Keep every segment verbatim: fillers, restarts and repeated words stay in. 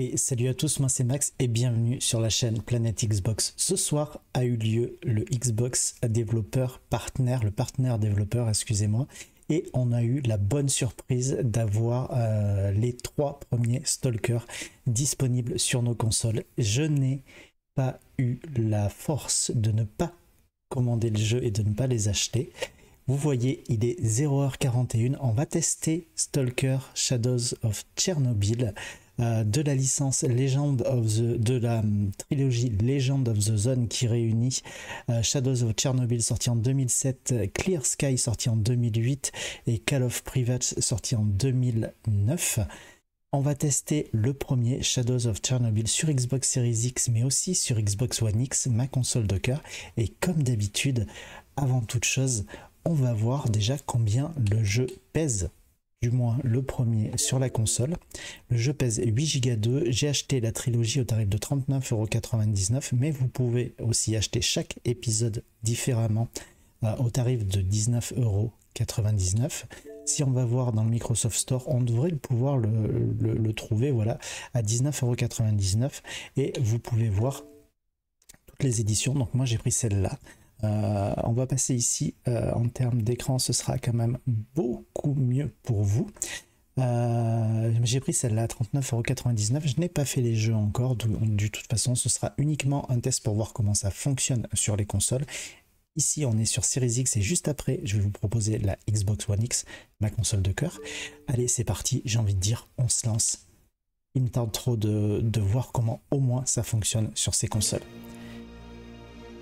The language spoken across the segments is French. Et salut à tous, moi c'est Max et bienvenue sur la chaîne Planète Xbox. Ce soir a eu lieu le Xbox Developer Partner, le partenaire développeur, excusez-moi. Et on a eu la bonne surprise d'avoir euh, les trois premiers S T A L K E R disponibles sur nos consoles. Je n'ai pas eu la force de ne pas commander le jeu et de ne pas les acheter. Vous voyez, il est zéro heure quarante et une. On va tester S T A L K E R Shadows of Chernobyl euh, de la licence Legend of the de la euh, trilogie Legend of the Zone qui réunit euh, Shadows of Chernobyl sorti en deux mille sept, Clear Sky sorti en deux mille huit et Call of Pripyat sorti en deux mille neuf. On va tester le premier Shadows of Chernobyl sur Xbox Series X mais aussi sur Xbox One X, ma console de cœur. Et comme d'habitude, avant toute chose, on va voir déjà combien le jeu pèse, du moins le premier sur la console. Le jeu pèse huit giga. J'ai acheté la trilogie au tarif de trente-neuf euros quatre-vingt-dix-neuf, mais vous pouvez aussi acheter chaque épisode différemment euh, au tarif de dix-neuf euros quatre-vingt-dix-neuf. Si on va voir dans le Microsoft Store, on devrait pouvoir le, le, le trouver, voilà, à dix-neuf euros quatre-vingt-dix-neuf. Et vous pouvez voir toutes les éditions. Donc moi j'ai pris celle-là. Euh, on va passer ici, euh, en termes d'écran, ce sera quand même beaucoup mieux pour vous. Euh, j'ai pris celle-là à trente-neuf euros quatre-vingt-dix-neuf, je n'ai pas fait les jeux encore, de toute façon ce sera uniquement un test pour voir comment ça fonctionne sur les consoles. Ici on est sur Series X et juste après je vais vous proposer la Xbox One X, ma console de cœur. Allez c'est parti, j'ai envie de dire on se lance. Il me tarde trop de, de voir comment au moins ça fonctionne sur ces consoles.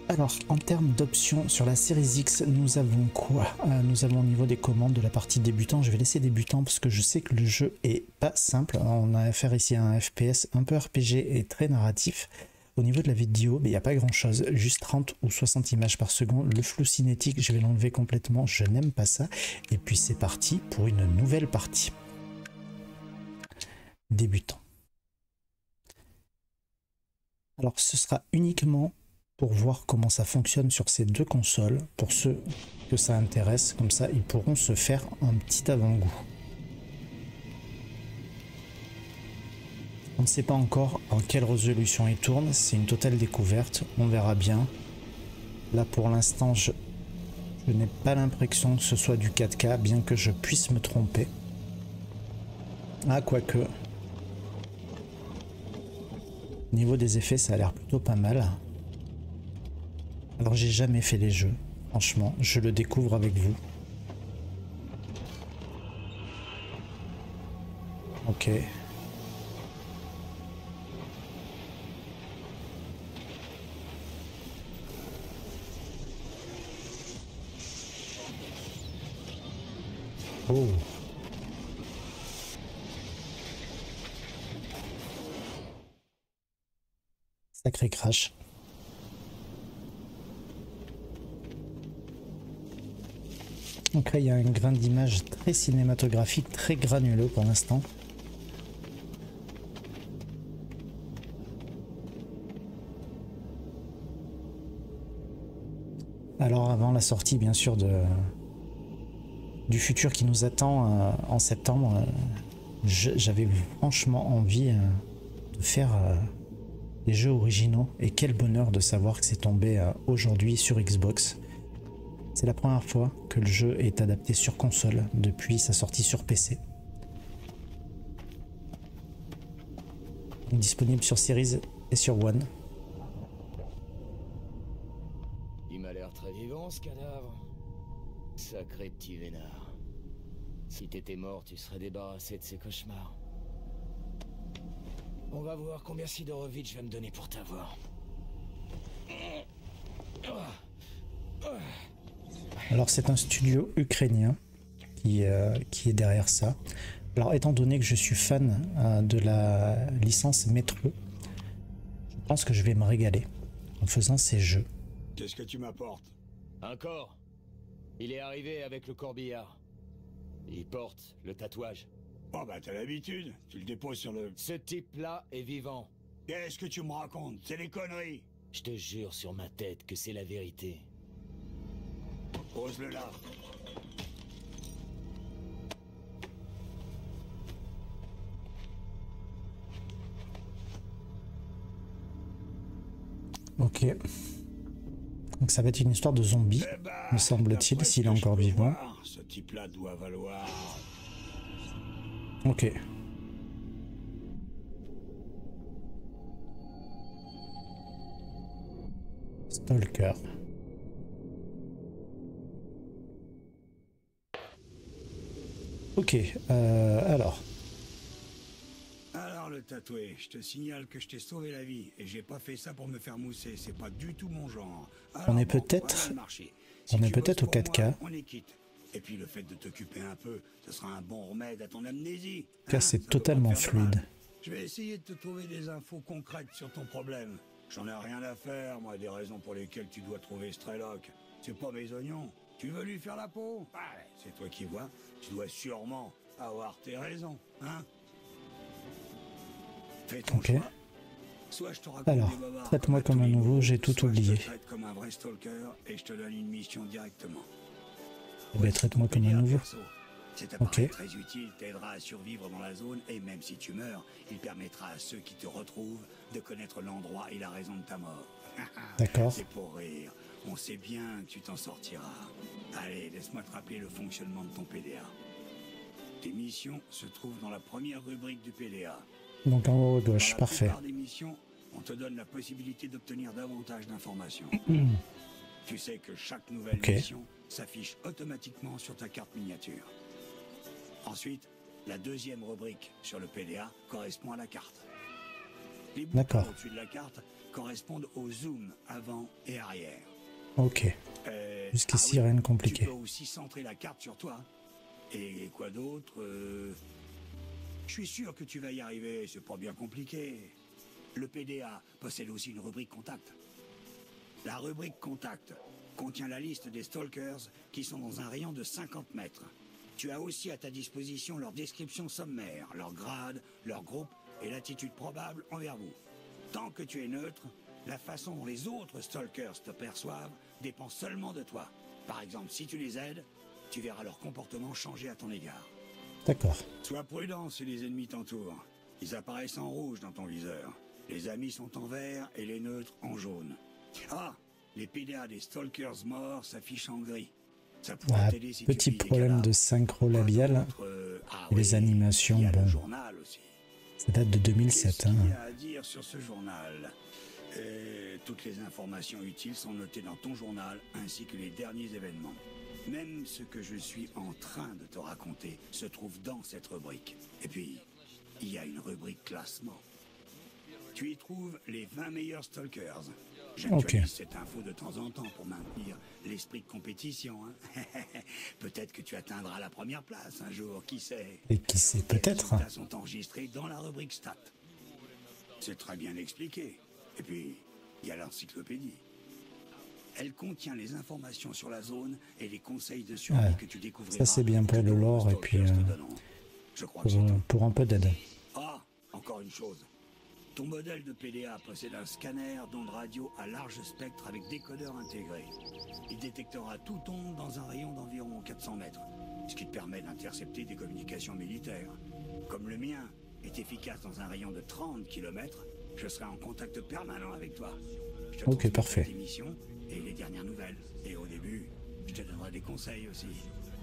Alors, en termes d'options, sur la Series X, nous avons quoi? euh, Nous avons au niveau des commandes de la partie débutant. Je vais laisser débutant parce que je sais que le jeu est pas simple. On a affaire ici à un F P S un peu R P G et très narratif. Au niveau de la vidéo, il n'y a pas grand-chose. Juste trente ou soixante images par seconde. Le flou cinétique, je vais l'enlever complètement. Je n'aime pas ça. Et puis, c'est parti pour une nouvelle partie. Débutant. Alors, ce sera uniquement pour voir comment ça fonctionne sur ces deux consoles, pour ceux que ça intéresse, comme ça ils pourront se faire un petit avant-goût. On ne sait pas encore en quelle résolution ils tournent, c'est une totale découverte, on verra bien. Là pour l'instant je, je n'ai pas l'impression que ce soit du quatre K, bien que je puisse me tromper. Ah quoique, au niveau des effets ça a l'air plutôt pas mal. Alors j'ai jamais fait les jeux, franchement, je le découvre avec vous. Ok. Oh. Sacré crash. Donc là il y a un grain d'image très cinématographique, très granuleux pour l'instant. Alors avant la sortie bien sûr de du futur qui nous attend euh, en septembre, euh, j'avais franchement envie euh, de faire euh, des jeux originaux et quel bonheur de savoir que c'est tombé euh, aujourd'hui sur Xbox. C'est la première fois que le jeu est adapté sur console depuis sa sortie sur P C. Disponible sur Series et sur One. Il m'a l'air très vivant ce cadavre. Sacré petit vénard. Si t'étais mort, tu serais débarrassé de ces cauchemars. On va voir combien Sidorovitch va me donner pour t'avoir. Alors c'est un studio ukrainien qui, euh, qui est derrière ça. Alors étant donné que je suis fan euh, de la licence Metro, je pense que je vais me régaler en faisant ces jeux. Qu'est-ce que tu m'apportes? Un corps. Il est arrivé avec le corbillard. Il porte le tatouage. Oh bah t'as l'habitude, tu le déposes sur le... Ce type-là est vivant. Qu'est-ce que tu me racontes? C'est des conneries. Je te jure sur ma tête que c'est la vérité. Pose-le là. Ok. Donc ça va être une histoire de zombie, eh ben, me semble-t-il, s'il est encore vivant. Voir, ce type-là doit valoir... Ok. Stalker. Ok, euh, alors... Alors le tatoué, je te signale que je t'ai sauvé la vie et j'ai pas fait ça pour me faire mousser, c'est pas du tout mon genre. Alors, on est peut-être on est peut-être au quatre K. On est quitte. Et puis le fait de t'occuper un peu, ce sera un bon remède à ton amnésie. Car c'est totalement fluide. Je vais essayer de te trouver des infos concrètes sur ton problème. J'en ai rien à faire, moi, des raisons pour lesquelles tu dois trouver Strelok. C'est pas mes oignons. Tu veux lui faire la peau? Bah, c'est toi qui vois. Tu dois sûrement avoir tes raisons, hein? Fais ton okay. choix. Soit je te raconte Alors, traite-moi comme un nouveau, j'ai tout Soit oublié. Je te traite comme un vrai stalker et je te donne une mission directement. Eh bien, traite-moi comme un nouveau. Cet appareil okay. très utile t'aidera à survivre dans la zone et même si tu meurs, il permettra à ceux qui te retrouvent de connaître l'endroit et la raison de ta mort. D'accord. C'est pour rire. On sait bien que tu t'en sortiras. Allez, laisse-moi te rappeler le fonctionnement de ton P D A. Tes missions se trouvent dans la première rubrique du P D A. Donc en haut à gauche, parfait. Par des missions, on te donne la possibilité d'obtenir davantage d'informations. Mmh. Tu sais que chaque nouvelle okay. mission s'affiche automatiquement sur ta carte miniature. Ensuite, la deuxième rubrique sur le P D A correspond à la carte. Les boutons au-dessus de la carte correspondent au zoom avant et arrière. Ok. Euh, Jusqu'ici, ah oui, rien de compliqué. Tu peux aussi centrer la carte sur toi. Et quoi d'autre euh... Je suis sûr que tu vas y arriver, c'est pas bien compliqué. Le P D A possède aussi une rubrique contact. La rubrique contact contient la liste des stalkers qui sont dans un rayon de cinquante mètres. Tu as aussi à ta disposition leur description sommaire, leur grade, leur groupe et l'attitude probable envers vous. Tant que tu es neutre, la façon dont les autres stalkers te perçoivent dépend seulement de toi. Par exemple, si tu les aides, tu verras leur comportement changer à ton égard. D'accord. Sois prudent si les ennemis t'entourent. Ils apparaissent en rouge dans ton viseur. Les amis sont en vert et les neutres en jaune. Ah, les P D A des stalkers morts s'affichent en gris. Ça pourra t'aider si tu lis des canards. Petit problème de synchro labial. Ah, oui, les animations, bon. Le journal aussi. Ça date de deux mille sept. Qu'est-ce qu'il y a à dire sur ce journal ? Et toutes les informations utiles sont notées dans ton journal ainsi que les derniers événements. Même ce que je suis en train de te raconter se trouve dans cette rubrique. Et puis, il y a une rubrique classement. Tu y trouves les vingt meilleurs stalkers. J'actualise okay. cette info de temps en temps pour maintenir l'esprit de compétition. Hein. Peut-être que tu atteindras la première place un jour, qui sait. Et qui sait peut-être. Les résultats sont enregistrés dans la rubrique stats. C'est très bien expliqué. Et puis, il y a l'encyclopédie. Elle contient les informations sur la zone et les conseils de survie ah, que tu découvriras. Ça c'est bien pour le lore et puis euh, Je crois pour, que pour un peu d'aide. Ah, encore une chose. Ton modèle de P D A possède un scanner d'ondes radio à large spectre avec décodeur intégré. Il détectera toute onde dans un rayon d'environ quatre cents mètres, ce qui te permet d'intercepter des communications militaires. Comme le mien est efficace dans un rayon de trente kilomètres, je serai en contact permanent avec toi. Je te ok, parfait. Et les dernières nouvelles. Et au début, je te donnerai des conseils aussi.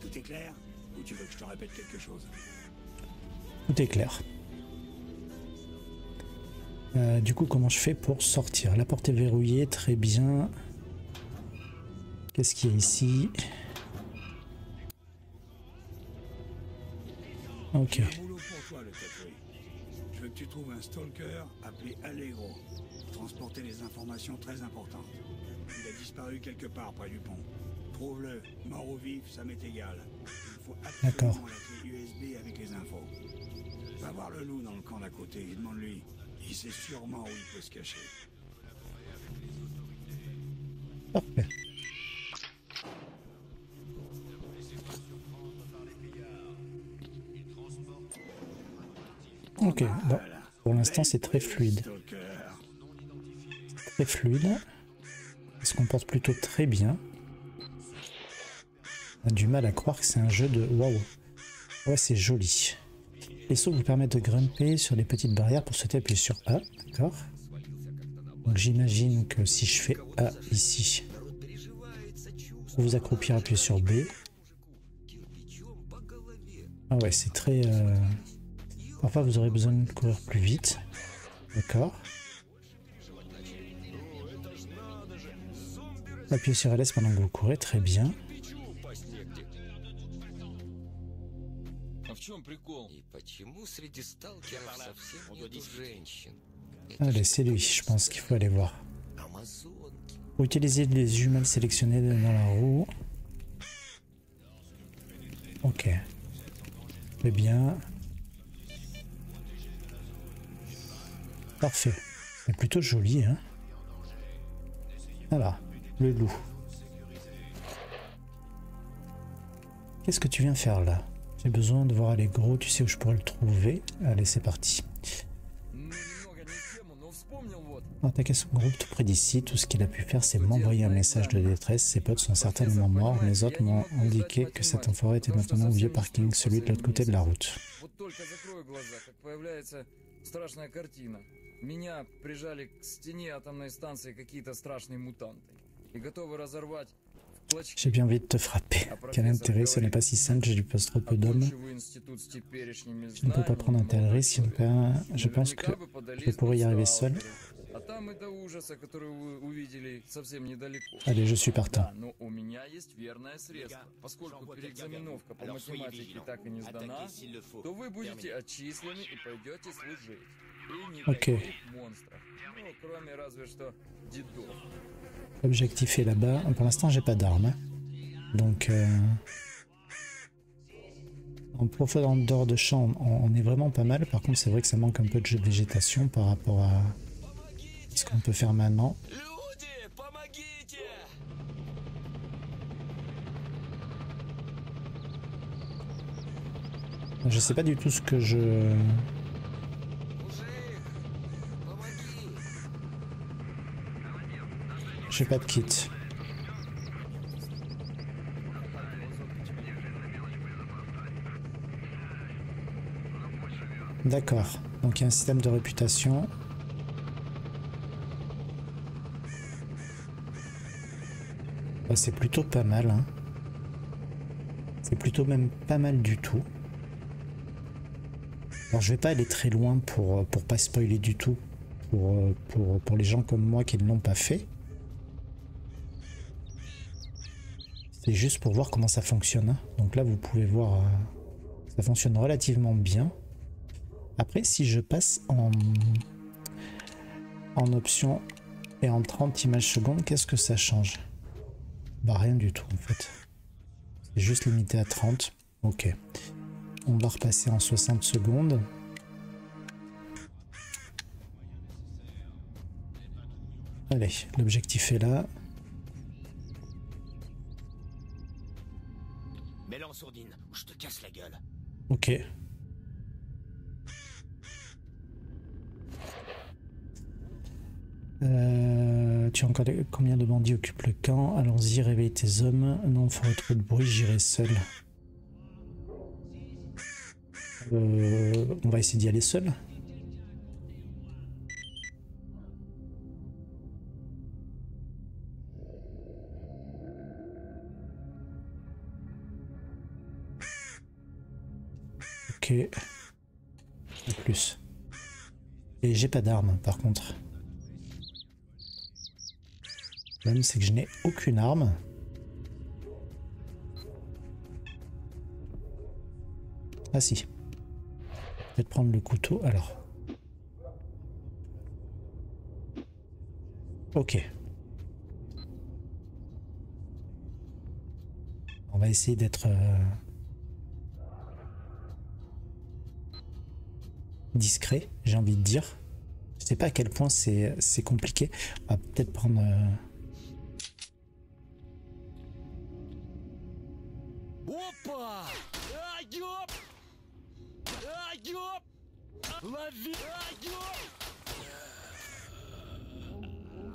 Tout est clair? Ou tu veux que je te répète quelque chose? Tout est clair. Euh, du coup, comment je fais pour sortir? La porte est verrouillée, très bien. Qu'est-ce qu'il y a ici? Ok. Je veux que tu trouves un stalker appelé Allegro. Transporter les informations très importantes. Il a disparu quelque part près du pont. Trouve-le, mort ou vif, ça m'est égal. Il faut absolument la clé U S B avec les infos. Va voir le loup dans le camp d'à côté, demande-lui. Il sait sûrement où il peut se cacher. Parfait. Ok, bon. Pour l'instant c'est très fluide. Très fluide. Il se comporte plutôt très bien. On a du mal à croire que c'est un jeu de... Waouh. Ouais, c'est joli. Les sauts vous permettent de grimper sur les petites barrières pour sauter, appuyer sur A. D'accord. Donc j'imagine que si je fais A ici, pour vous accroupir, appuyez sur B. Ah ouais, c'est très... Euh... Parfois vous aurez besoin de courir plus vite. D'accord. Appuyez sur L S pendant que vous courez, très bien. Allez, c'est lui, je pense qu'il faut aller voir. Utilisez les jumelles sélectionnées dans la roue. Ok. Très bien. Parfait. C'est plutôt joli, hein. Voilà, le loup. Qu'est-ce que tu viens faire là? J'ai besoin de voir Allegro, tu sais où je pourrais le trouver. Allez, c'est parti. Attaquer son groupe tout près d'ici, tout ce qu'il a pu faire c'est m'envoyer un message de détresse, ses potes sont certainement morts, mais les autres m'ont indiqué que cette forêt était maintenant au vieux parking, celui de l'autre côté de la route. J'ai bien envie de te frapper. Quel intérêt, ce n'est pas si simple, je lui pose trop peu d'hommes. Je ne peux pas prendre un tel risque, je pense que je pourrais y arriver seul. Allez, je suis partant. Ok. L'objectif est là-bas. Pour l'instant, j'ai pas d'armes. Hein. Donc, euh, en profondeur de champ, on, on est vraiment pas mal. Par contre, c'est vrai que ça manque un peu de jeu de végétation par rapport à ce qu'on peut faire maintenant. Je sais pas du tout ce que je... J'ai pas de kit. D'accord. Donc il y a un système de réputation. Bah, c'est plutôt pas mal. Hein. C'est plutôt même pas mal du tout. Alors je vais pas aller très loin pour, pour pas spoiler du tout pour, pour, pour les gens comme moi qui ne l'ont pas fait. C'est juste pour voir comment ça fonctionne. Donc là, vous pouvez voir, euh, ça fonctionne relativement bien. Après, si je passe en, en option et en trente images secondes, qu'est-ce que ça change? Bah rien du tout en fait. C'est juste limité à trente. Ok. On va repasser en soixante secondes. Allez, l'objectif est là. Sourdine, je te casse la gueule. Ok. Euh, tu as encore des... Combien de bandits occupent le camp? Allons-y, réveille tes hommes. Non, il faudrait trop de bruit, j'irai seul. Euh, on va essayer d'y aller seul. Ok, de plus. Et j'ai pas d'arme par contre. Le problème c'est que je n'ai aucune arme. Ah si. Peut-être prendre le couteau alors. Ok. On va essayer d'être... Euh... discret, j'ai envie de dire. Je sais pas à quel point c'est c'est compliqué. On va peut-être prendre... Euh...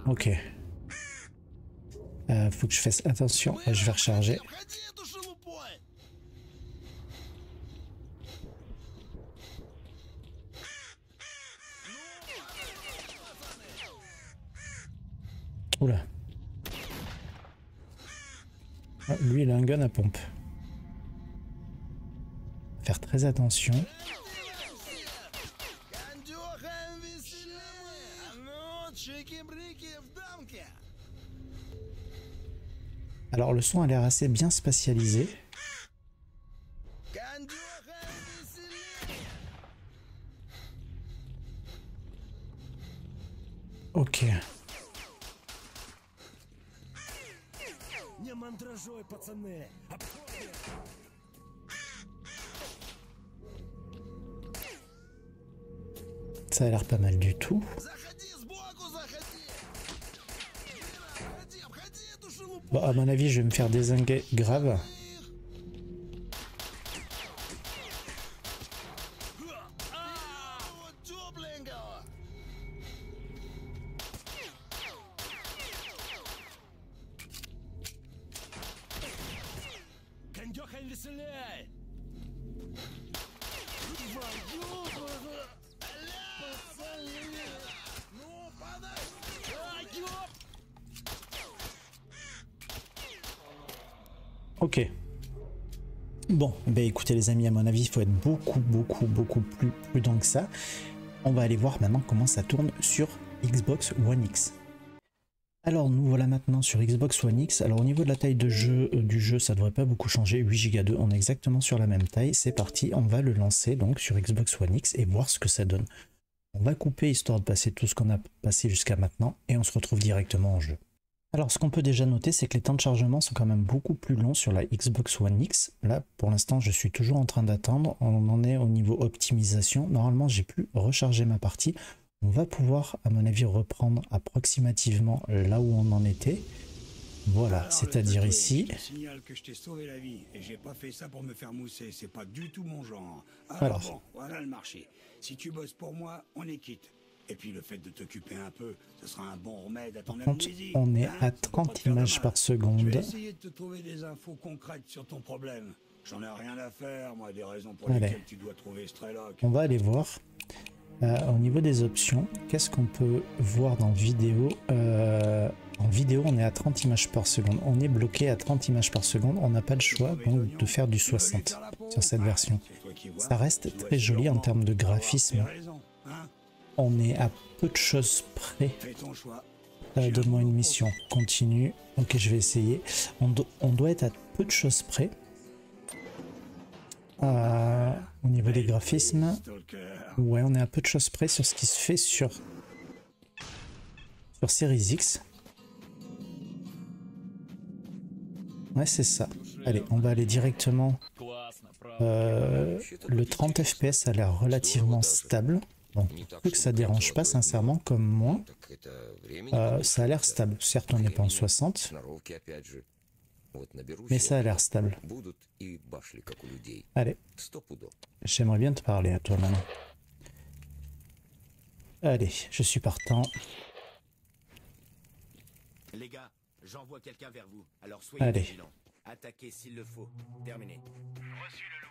Ok. Euh, faut que je fasse attention, je vais recharger. Oula. Ah, lui il a un gun à pompe. Faire très attention. Alors le son a l'air assez bien spatialisé. Ok. Ça a l'air pas mal du tout. Bon, à mon avis, je vais me faire dézinguer grave. Ok. Bon, bah écoutez les amis, à mon avis, il faut être beaucoup, beaucoup, beaucoup plus prudent que ça. On va aller voir maintenant comment ça tourne sur Xbox One X. Alors nous voilà maintenant sur Xbox One X. Alors au niveau de la taille de jeu euh, du jeu, ça devrait pas beaucoup changer. huit giga on est exactement sur la même taille. C'est parti, on va le lancer donc sur Xbox One X et voir ce que ça donne. On va couper histoire de passer tout ce qu'on a passé jusqu'à maintenant et on se retrouve directement en jeu. Alors ce qu'on peut déjà noter, c'est que les temps de chargement sont quand même beaucoup plus longs sur la Xbox One X. Là pour l'instant je suis toujours en train d'attendre, on en est au niveau optimisation. Normalement j'ai pu recharger ma partie, on va pouvoir à mon avis reprendre approximativement là où on en était. Voilà, c'est-à-dire ici. Alors, voilà le marché. Si tu bosses pour moi, on est quitte. Et puis le fait de t'occuper un peu, ce sera un bon remède à ton amnésie. On est à trente images par seconde. Je vais essayer de te trouver des infos concrètes sur ton problème. J'en ai rien à faire, moi, des raisons pour lesquelles tu dois trouver Strelok. On va aller voir. Euh, au niveau des options, qu'est-ce qu'on peut voir dans vidéo euh, en vidéo, on est à trente images par seconde. On est bloqué à trente images par seconde. On n'a pas le choix donc de faire du soixante sur cette version. Ça reste très joli en termes de graphisme. On est à peu de choses près. Euh, Donne-moi une mission. Continue. Ok, je vais essayer. On, do on doit être à peu de choses près. Euh, au niveau des graphismes. Ouais, on est à peu de choses près sur ce qui se fait sur, sur Series X. Ouais, c'est ça. Allez, on va aller directement. Euh, le trente F P S a l'air relativement stable. Bon, plus que ça dérange pas sincèrement comme moi, euh, ça a l'air stable. Certes on n'est pas en soixante, mais ça a l'air stable. Allez, j'aimerais bien te parler à toi maintenant. Allez, je suis partant. Les gars, j'envoie quelqu'un vers vous, alors soyez allez. Vigilants. Attaquez s'il le faut. Terminé. Reçu le loup.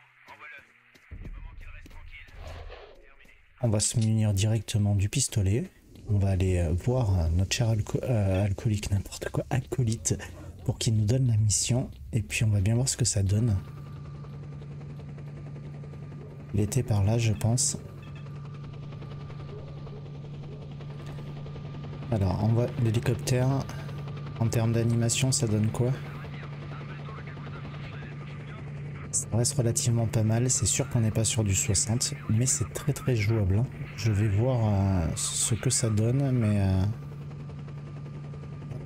On va se munir directement du pistolet. On va aller euh, voir euh, notre cher alco euh, alcoolique, n'importe quoi, acolyte, pour qu'il nous donne la mission. Et puis on va bien voir ce que ça donne. Il était par là, je pense. Alors, on voit l'hélicoptère. En termes d'animation, ça donne quoi? Ça reste relativement pas mal, c'est sûr qu'on n'est pas sur du soixante, mais c'est très très jouable. Je vais voir euh, ce que ça donne, mais euh,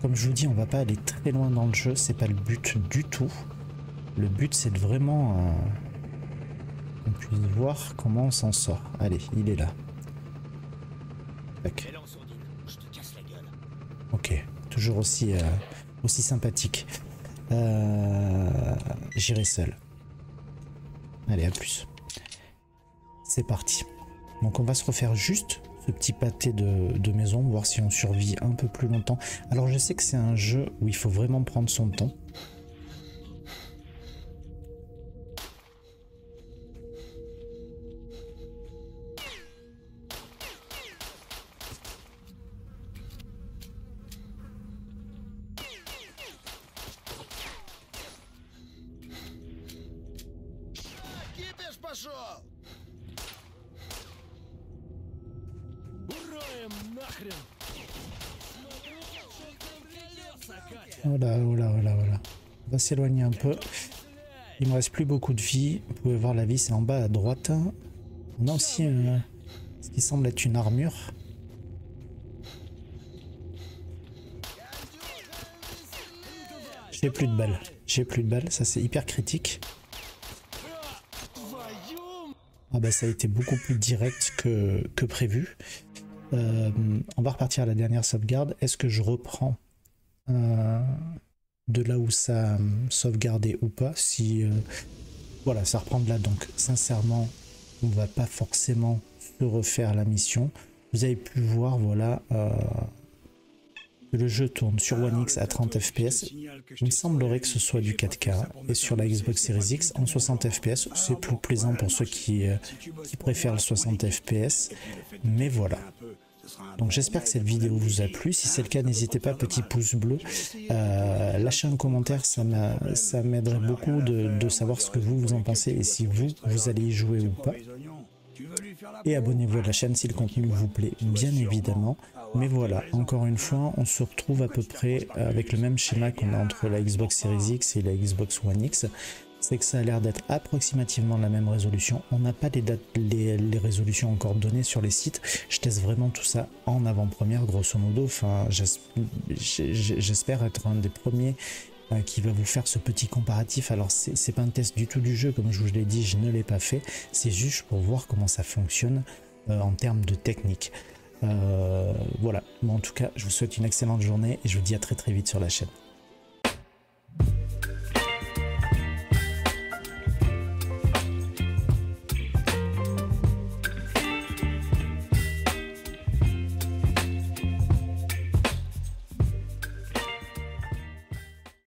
comme je vous dis, on va pas aller très loin dans le jeu, c'est pas le but du tout. Le but c'est de vraiment euh, qu'on puisse voir comment on s'en sort. Allez, il est là. Tac. Ok, toujours aussi, euh, aussi sympathique. Euh, J'irai seul. Allez, à plus. C'est parti. Donc on va se refaire juste ce petit pâté de, de maison, voir si on survit un peu plus longtemps. Alors je sais que c'est un jeu où il faut vraiment prendre son temps. Пошел! Уроем нахрен! Voilà, voilà, voilà, voilà. On va s'éloigner un peu. Il me reste plus beaucoup de vie. Vous pouvez voir la vie, c'est en bas à droite. On a aussi euh, ce qui semble être une armure. J'ai plus de balles. J'ai plus de balles. Ça, c'est hyper critique. Ah bah ça a été beaucoup plus direct que, que prévu. Euh, on va repartir à la dernière sauvegarde. Est-ce que je reprends Euh, de là où ça euh, sauvegardait ou pas, si euh, voilà ça reprend de là. Donc sincèrement on va pas forcément se refaire la mission. Vous avez pu voir voilà euh, que le jeu tourne sur One X à trente F P S, il me semblerait que ce soit du quatre K, et sur la Xbox Series X en soixante F P S. C'est plus plaisant pour ceux qui, euh, qui préfèrent le soixante F P S, mais voilà. Donc j'espère que cette vidéo vous a plu. Si c'est le cas, n'hésitez pas, petit pouce bleu, euh, lâchez un commentaire, ça m'aiderait beaucoup de, de savoir ce que vous vous en pensez et si vous, vous allez y jouer ou pas. Et abonnez-vous à la chaîne si le contenu vous plaît, bien évidemment. Mais voilà, encore une fois, on se retrouve à peu près avec le même schéma qu'on a entre la Xbox Series X et la Xbox One X. C'est que ça a l'air d'être approximativement la même résolution. On n'a pas les dates, les, les résolutions encore données sur les sites. Je teste vraiment tout ça en avant-première, grosso modo. Enfin, j'espère être un des premiers qui va vous faire ce petit comparatif. Alors, c'est pas un test du tout du jeu, comme je vous l'ai dit, je ne l'ai pas fait. C'est juste pour voir comment ça fonctionne en termes de technique. Euh, voilà. Mais en tout cas, je vous souhaite une excellente journée et je vous dis à très très vite sur la chaîne.